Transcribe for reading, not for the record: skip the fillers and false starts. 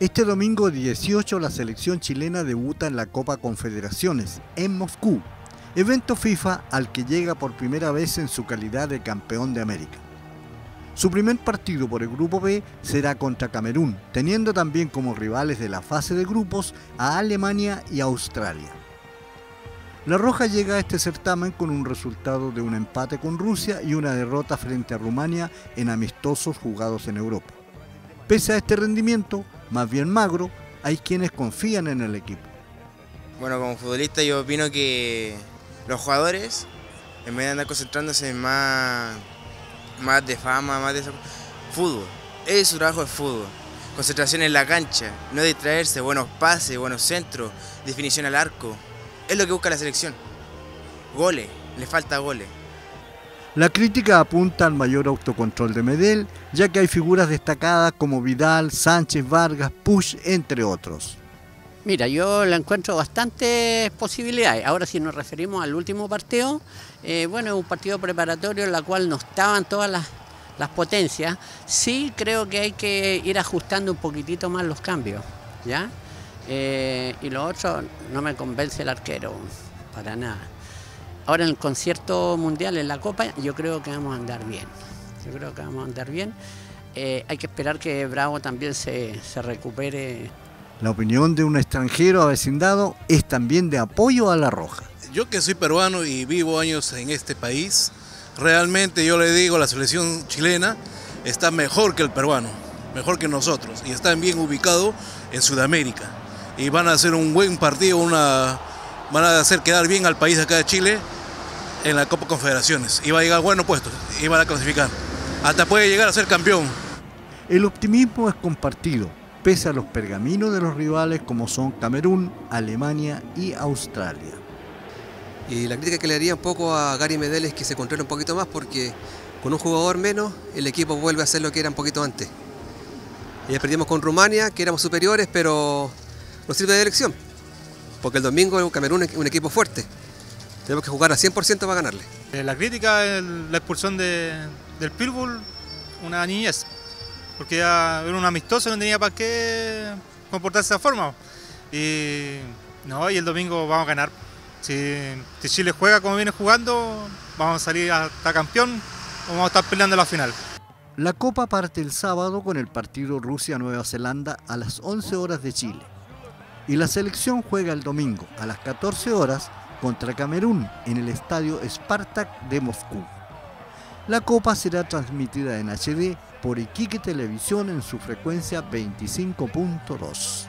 Este domingo 18 la selección chilena debuta en la Copa Confederaciones, en Moscú, evento FIFA al que llega por primera vez en su calidad de campeón de América. Su primer partido por el Grupo B será contra Camerún, teniendo también como rivales de la fase de grupos a Alemania y Australia. La Roja llega a este certamen con un resultado de un empate con Rusia y una derrota frente a Rumania en amistosos jugados en Europa. Pese a este rendimiento, más bien magro, hay quienes confían en el equipo. Bueno, como futbolista yo opino que los jugadores, en vez de andar concentrándose en más de fama, más de fútbol, su trabajo es fútbol. Concentración en la cancha, no distraerse, buenos pases, buenos centros, definición al arco. Es lo que busca la selección. Goles, le falta goles. La crítica apunta al mayor autocontrol de Medel, ya que hay figuras destacadas como Vidal, Sánchez, Vargas, Puch, entre otros. Mira, yo le encuentro bastantes posibilidades. Ahora, si nos referimos al último partido, bueno, es un partido preparatorio en el cual no estaban todas las potencias. Sí, creo que hay que ir ajustando un poquitito más los cambios, ¿ya? Y lo otro, no me convence el arquero, para nada. Ahora en el concierto mundial, en la Copa, yo creo que vamos a andar bien. Yo creo que vamos a andar bien. Hay que esperar que Bravo también se recupere. La opinión de un extranjero avecindado es también de apoyo a la Roja. Yo que soy peruano y vivo años en este país, realmente yo le digo, la selección chilena está mejor que el peruano, mejor que nosotros, y están bien ubicados en Sudamérica. Y van a hacer un buen partido, van a hacer quedar bien al país acá de Chile en la Copa Confederaciones. Y va a llegar a buenos puestos y van a clasificar. Hasta puede llegar a ser campeón. El optimismo es compartido, pese a los pergaminos de los rivales como son Camerún, Alemania y Australia. Y la crítica que le daría un poco a Gary Medel es que se controle un poquito más, porque con un jugador menos el equipo vuelve a ser lo que era un poquito antes. Y ya perdimos con Rumania, que éramos superiores, pero no sirve de elección, porque el domingo Camerún es un equipo fuerte. Tenemos que jugar a 100% para ganarle. La crítica es la expulsión del Pitbull, una niñez, porque ya era un amistoso, no tenía para qué comportarse de esa forma. Y el domingo vamos a ganar. Si Chile juega como viene jugando, vamos a salir hasta campeón, vamos a estar peleando la final. La Copa parte el sábado con el partido Rusia-Nueva Zelanda a las 11 horas de Chile. Y la selección juega el domingo a las 14 horas contra Camerún en el estadio Spartak de Moscú. La Copa será transmitida en HD por Iquique Televisión en su frecuencia 25.2.